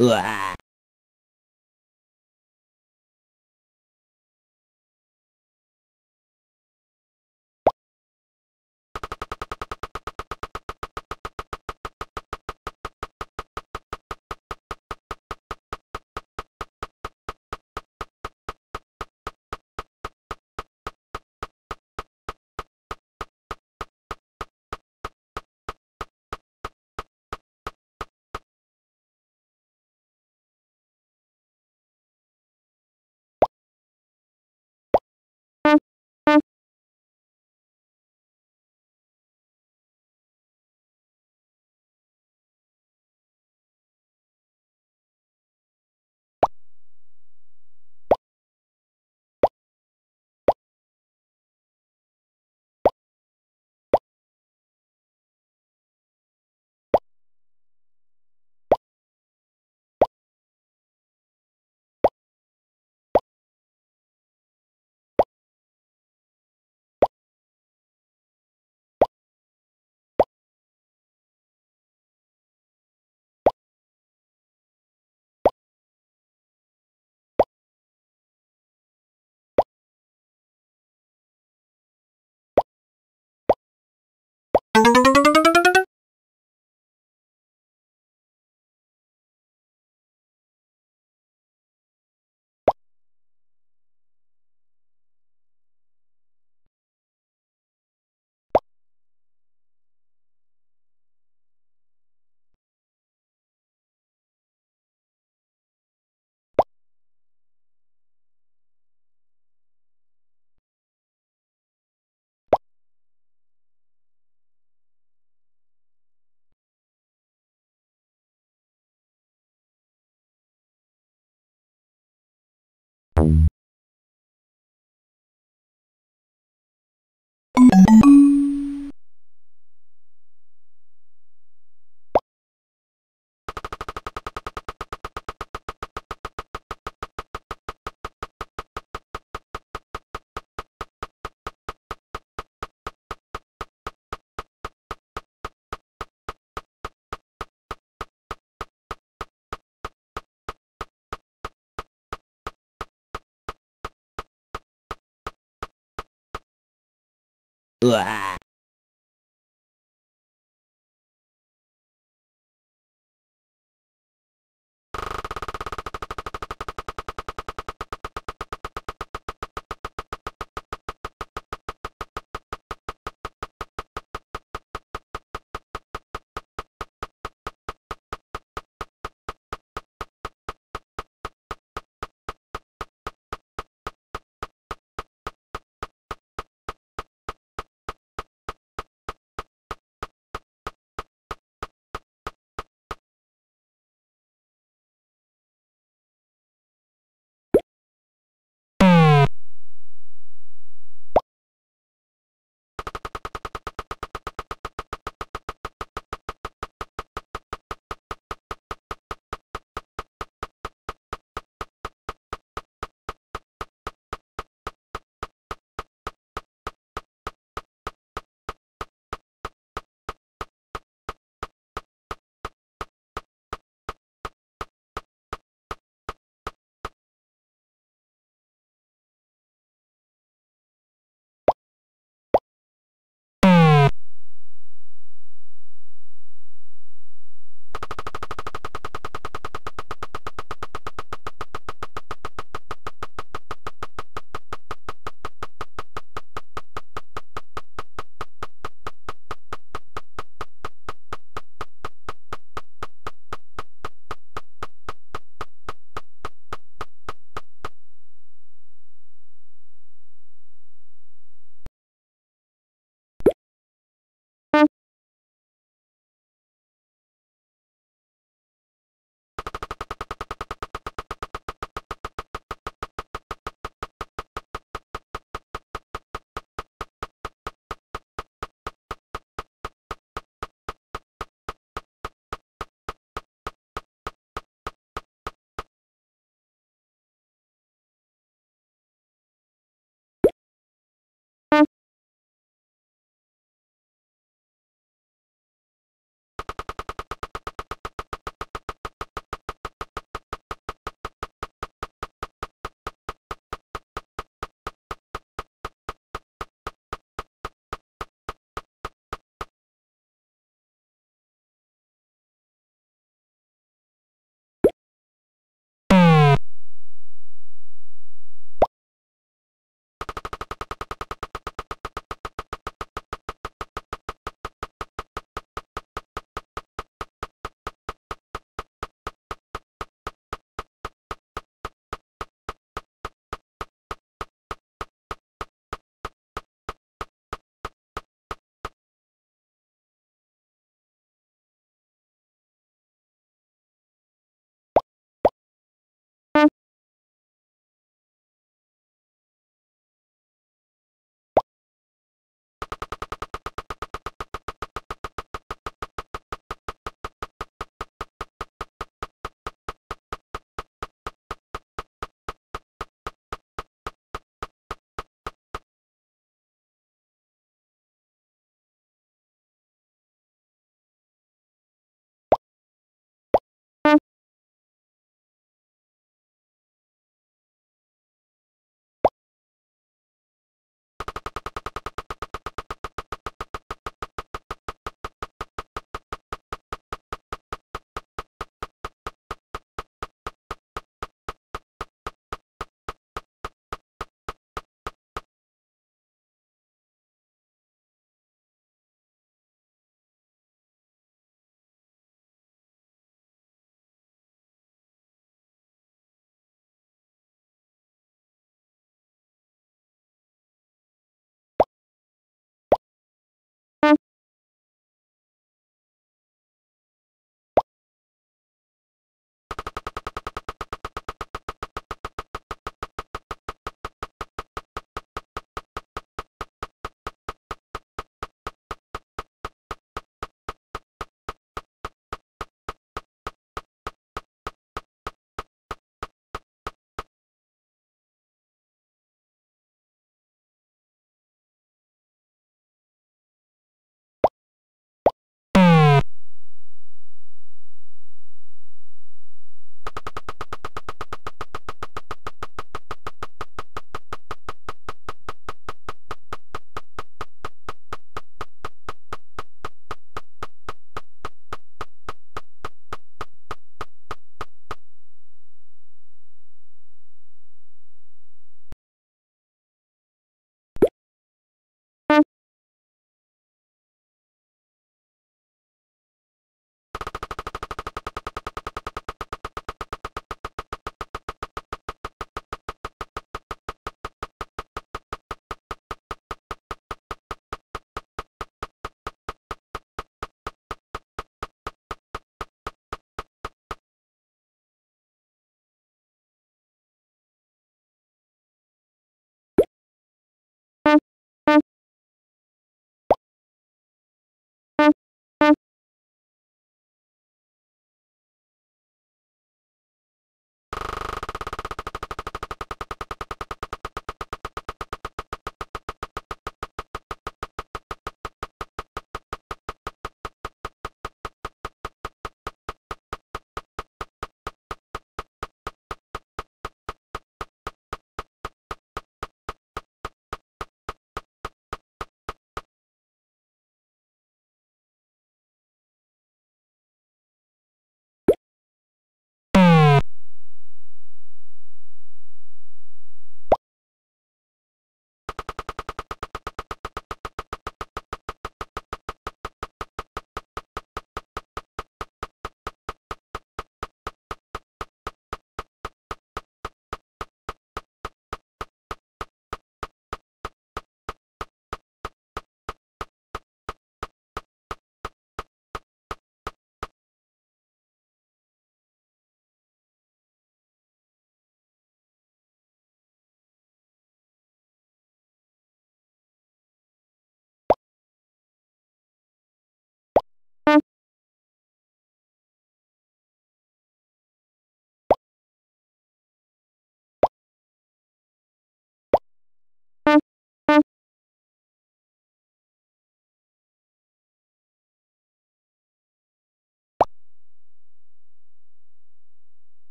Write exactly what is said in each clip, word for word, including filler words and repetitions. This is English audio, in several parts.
Uah. Uah.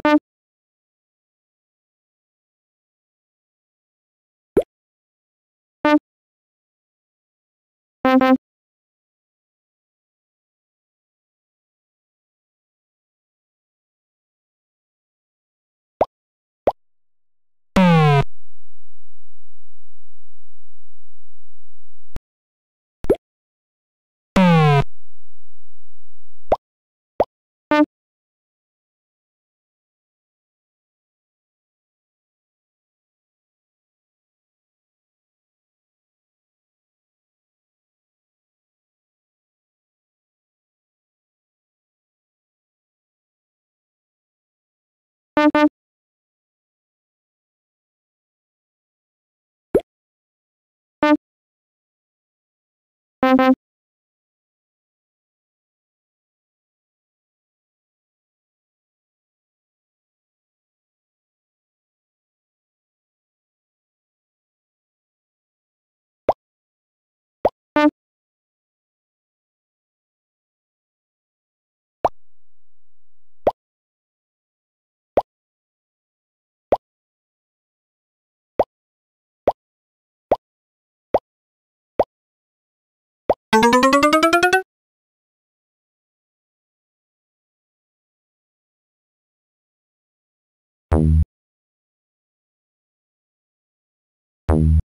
Mm-hmm. Boom.